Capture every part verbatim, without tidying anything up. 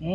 Ừ.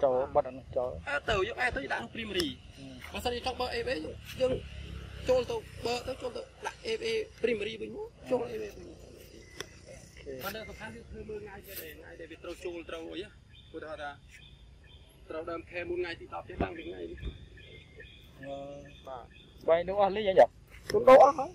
cho bắt anh cho tàu giúp ai tới đang primary mà sao đi trong bờ ép nhưng trôn tàu bờ tới trôn tàu lại ép primary với nhau trôn ép còn đây các bạn cứ mưa ngay cái này ngay để bị trâu trôn trâu ấy á của ta là trâu đầm khe một ngày thì tập cái tăng đến ngày vậy đúng không lấy gì vậy chúng đâu á không